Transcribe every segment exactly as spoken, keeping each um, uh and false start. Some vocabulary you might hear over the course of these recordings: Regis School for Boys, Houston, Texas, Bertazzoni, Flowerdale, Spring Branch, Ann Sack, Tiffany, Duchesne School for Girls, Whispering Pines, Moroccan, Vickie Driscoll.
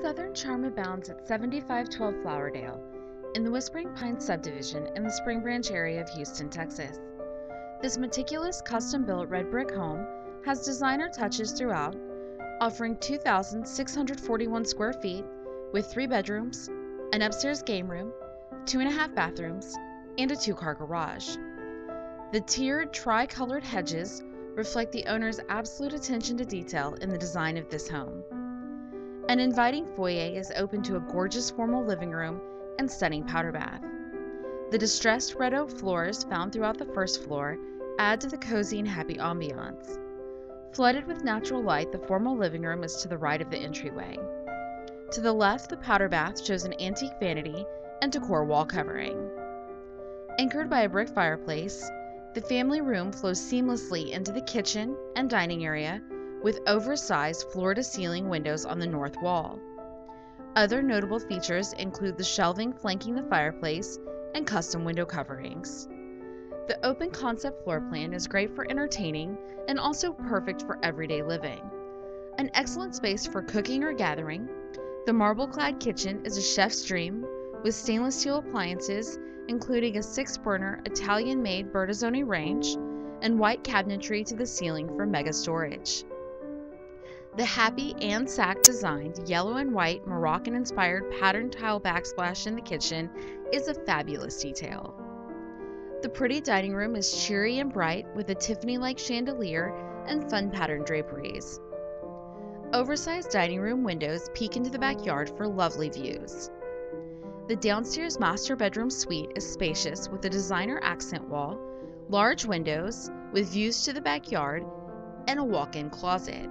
southern charm abounds at seventy-five twelve Flowerdale, in the Whispering Pines subdivision in the Spring Branch area of Houston, Texas. This meticulous custom-built red brick home has designer touches throughout, offering two thousand six hundred forty-one square feet with three bedrooms, an upstairs game room, two and a half bathrooms, and a two-car garage. The tiered tri-colored hedges reflect the owner's absolute attention to detail in the design of this home. An inviting foyer is open to a gorgeous formal living room and stunning powder bath. The distressed red oak floors found throughout the first floor add to the cozy and happy ambiance. Flooded with natural light, the formal living room is to the right of the entryway. To the left, the powder bath shows an antique vanity and decor wall covering. Anchored by a brick fireplace, the family room flows seamlessly into the kitchen and dining area, with oversized floor-to-ceiling windows on the north wall. Other notable features include the shelving flanking the fireplace and custom window coverings. The open concept floor plan is great for entertaining and also perfect for everyday living. An excellent space for cooking or gathering, the marble-clad kitchen is a chef's dream with stainless steel appliances including a six-burner Italian-made Bertazzoni range and white cabinetry to the ceiling for mega storage. The happy Ann Sack designed yellow and white Moroccan inspired pattern tile backsplash in the kitchen is a fabulous detail. The pretty dining room is cheery and bright with a Tiffany-like chandelier and fun pattern draperies. Oversized dining room windows peek into the backyard for lovely views. The downstairs master bedroom suite is spacious with a designer accent wall, large windows with views to the backyard, and a walk-in closet.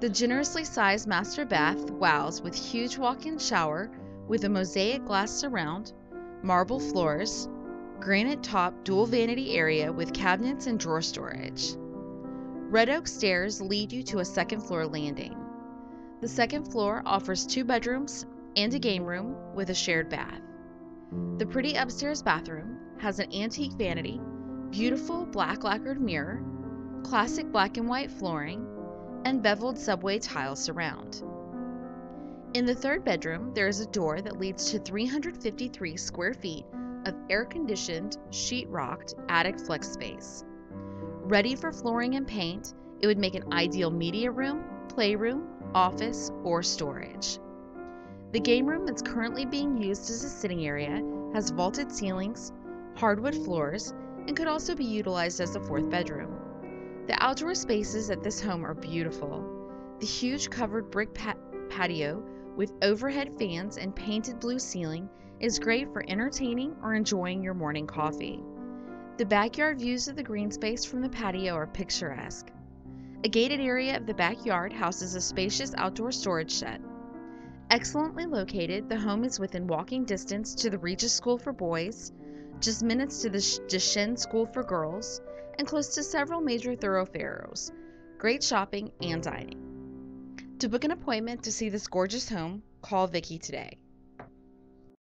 The generously sized master bath wows with huge walk-in shower with a mosaic glass surround, marble floors, granite top dual vanity area with cabinets and drawer storage. Red oak stairs lead you to a second floor landing. The second floor offers two bedrooms and a game room with a shared bath. The pretty upstairs bathroom has an antique vanity, beautiful black lacquered mirror, classic black and white flooring, and beveled subway tile surround. In the third bedroom, there is a door that leads to three hundred fifty-three square feet of air-conditioned, sheetrocked attic flex space. Ready for flooring and paint, it would make an ideal media room, playroom, office, or storage. The game room that's currently being used as a sitting area has vaulted ceilings, hardwood floors, and could also be utilized as a fourth bedroom. The outdoor spaces at this home are beautiful. The huge covered brick pat patio with overhead fans and painted blue ceiling is great for entertaining or enjoying your morning coffee. The backyard views of the green space from the patio are picturesque. A gated area of the backyard houses a spacious outdoor storage shed. Excellently located, the home is within walking distance to the Regis School for Boys, just minutes to the Duchesne School for Girls, and close to several major thoroughfares, great shopping and dining. To book an appointment to see this gorgeous home, call Vickie today.